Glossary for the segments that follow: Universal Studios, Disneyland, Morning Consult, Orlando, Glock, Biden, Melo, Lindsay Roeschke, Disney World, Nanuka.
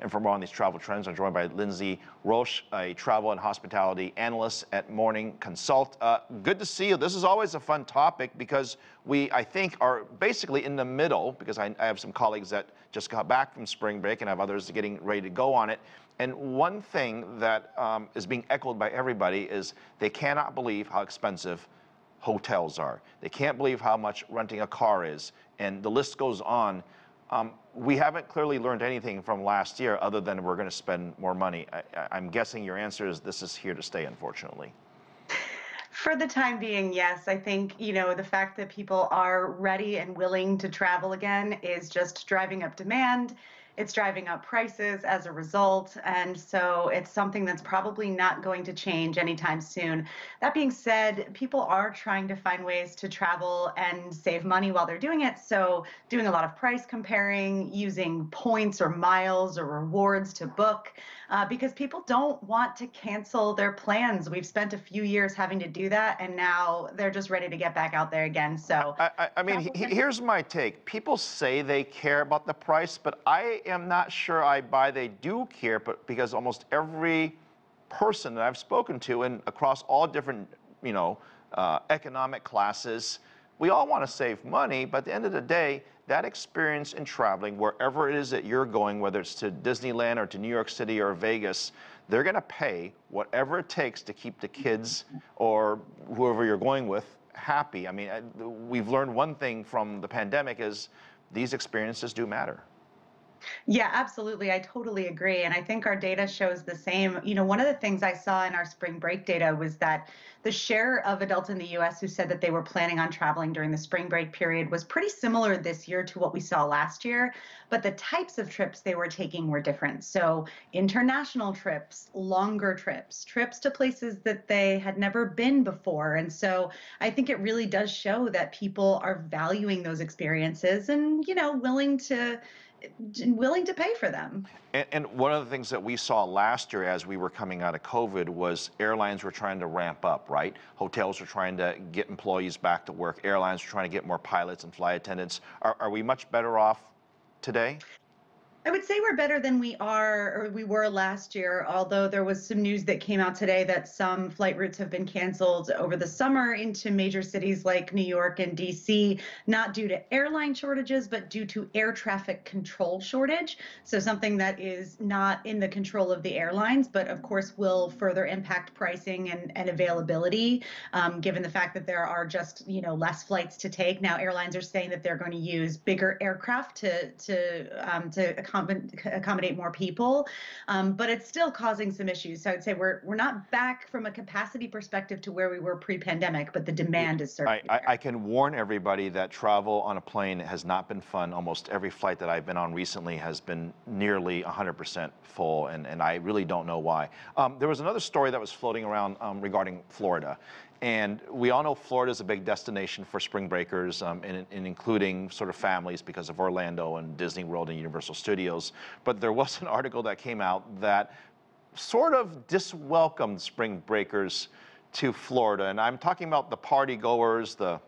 And for more on these travel trends, I'm joined by Lindsay Roeschke, a travel and hospitality analyst at Morning Consult. Good to see you. This is always a fun topic because we, I think, are basically in the middle, because I have some colleagues that just got back from spring break and I have others getting ready to go on it. And one thing that is being echoed by everybody is they cannot believe how expensive hotels are. They can't believe how much renting a car is, and the list goes on. We haven't clearly learned anything from last year other than we're going to spend more money. I'm guessing your answer is this is here to stay, unfortunately. For the time being, yes. I think, you know, the fact that people are ready and willing to travel again is just driving up demand. It's driving up prices as a result, and so it's something that's probably not going to change anytime soon. That being said, people are trying to find ways to travel and save money while they're doing it, so doing a lot of price comparing, using points or miles or rewards to book, because people don't want to cancel their plans. We've spent a few years having to do that, and now they're just ready to get back out there again. So I mean, here's my take. People say they care about the price, but I'm not sure I buy they do care, but because almost every person that I've spoken to, and across all different, you know, economic classes, we all want to save money, but at the end of the day, that experience in traveling, wherever it is that you're going, whether it's to Disneyland or to New York City or Vegas, they're going to pay whatever it takes to keep the kids or whoever you're going with happy. I mean, we've learned one thing from the pandemic is these experiences do matter. Yeah, absolutely. I totally agree. And I think our data shows the same. You know, one of the things I saw in our spring break data was that the share of adults in the U.S. who said that they were planning on traveling during the spring break period was pretty similar this year to what we saw last year. But the types of trips they were taking were different. So international trips, longer trips, trips to places that they had never been before. And so I think it really does show that people are valuing those experiences and, you know, willing to pay for them. And one of the things that we saw last year as we were coming out of COVID was airlines were trying to ramp up, right? Hotels were trying to get employees back to work. Airlines were trying to get more pilots and flight attendants. Are we much better off today? I would say we're better than we were last year, although there was some news that came out today that some flight routes have been canceled over the summer into major cities like New York and DC, not due to airline shortages, but due to air traffic control shortage. So something that is not in the control of the airlines, but of course will further impact pricing and availability, given the fact that there are just, you know, less flights to take. Now airlines are saying that they're going to use bigger aircraft to accommodate more people, but it's still causing some issues. So I'd say we're not back from a capacity perspective to where we were pre-pandemic, but the demand is certainly there. I can warn everybody that travel on a plane has not been fun. Almost every flight that I've been on recently has been nearly 100% full, and I really don't know why. There was another story that was floating around regarding Florida. And we all know Florida is a big destination for spring breakers, and including sort of families because of Orlando and Disney World and Universal Studios. But there was an article that came out that sort of diswelcomed spring breakers to Florida. And I'm talking about the party goers, the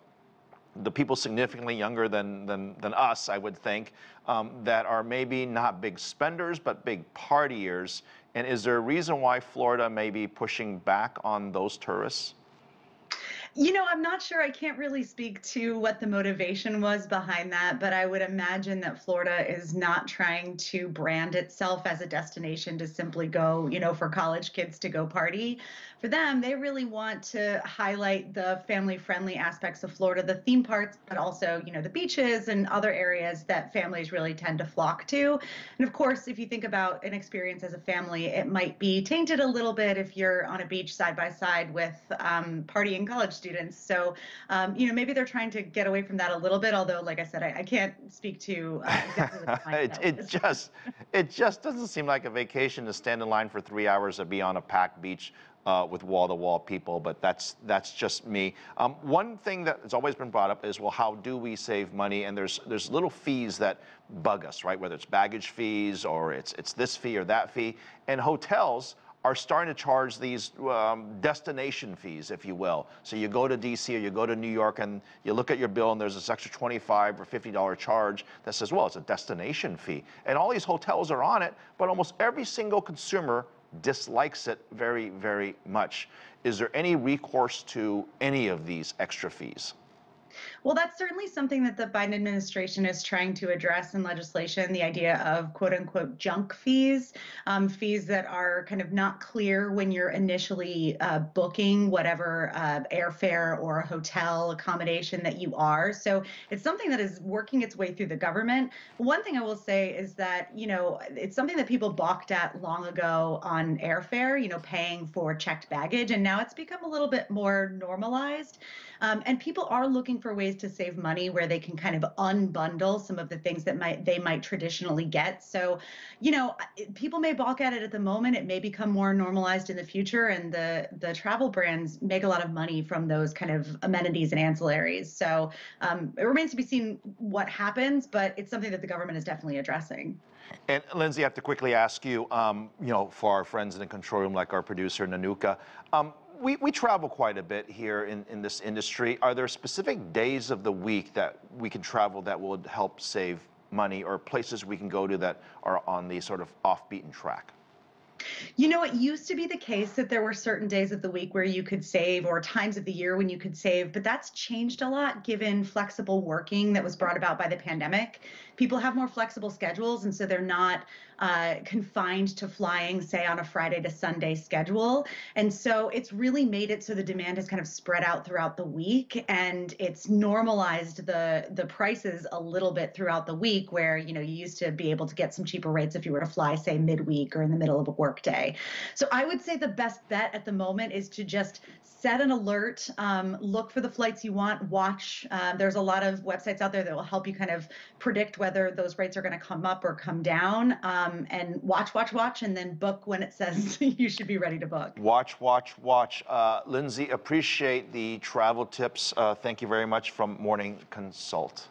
people significantly younger than us, I would think, that are maybe not big spenders, but big partiers. And is there a reason why Florida may be pushing back on those tourists? You know, I'm not sure. I can't really speak to what the motivation was behind that, but I would imagine that Florida is not trying to brand itself as a destination to simply go, you know, for college kids to go party. For them, they really want to highlight the family-friendly aspects of Florida, the theme parks, but also, you know, the beaches and other areas that families really tend to flock to. And of course, if you think about an experience as a family, it might be tainted a little bit if you're on a beach side by side with partying college students. So, you know, maybe they're trying to get away from that a little bit. Although, like I said, I can't speak to exactly what the it just doesn't seem like a vacation to stand in line for 3 hours and be on a packed beach with wall-to-wall people. But that's just me. One thing that has always been brought up is, well, how do we save money? And there's little fees that bug us, right? Whether it's baggage fees or it's this fee or that fee, and hotels are starting to charge these destination fees, if you will. So you go to DC or you go to New York and you look at your bill and there's this extra $25 or $50 charge that says, well, it's a destination fee. And all these hotels are on it, but almost every single consumer dislikes it very, very much. Is there any recourse to any of these extra fees? Well, that's certainly something that the Biden administration is trying to address in legislation, the idea of quote unquote junk fees, fees that are kind of not clear when you're initially booking whatever airfare or hotel accommodation that you are. So it's something that is working its way through the government. One thing I will say is that, you know, it's something that people balked at long ago on airfare, you know, paying for checked baggage. And now it's become a little bit more normalized. And people are looking for ways to save money where they can kind of unbundle some of the things that they might traditionally get. So, you know, people may balk at it at the moment. It may become more normalized in the future, and the travel brands make a lot of money from those kind of amenities and ancillaries. So it remains to be seen what happens, but it's something that the government is definitely addressing. And Lindsay, I have to quickly ask you, you know, for our friends in the control room, like our producer Nanuka, we travel quite a bit here in this industry. Are there specific days of the week that we can travel that will help save money, or places we can go to that are on the sort of off-beaten track? You know, it used to be the case that there were certain days of the week where you could save, or times of the year when you could save, but that's changed a lot given flexible working that was brought about by the pandemic. People have more flexible schedules, and so they're not confined to flying, say, on a Friday to Sunday schedule. And so it's really made it so the demand is kind of spread out throughout the week, and it's normalized the prices a little bit throughout the week, where, you know, you used to be able to get some cheaper rates if you were to fly, say, midweek or in the middle of a workday. So I would say the best bet at the moment is to just set an alert, look for the flights you want, watch. There's a lot of websites out there that will help you kind of predict whether those rates are going to come up or come down, and watch, and then book when it says you should be ready to book. Watch. Lindsay, appreciate the travel tips. Thank you very much from Morning Consult.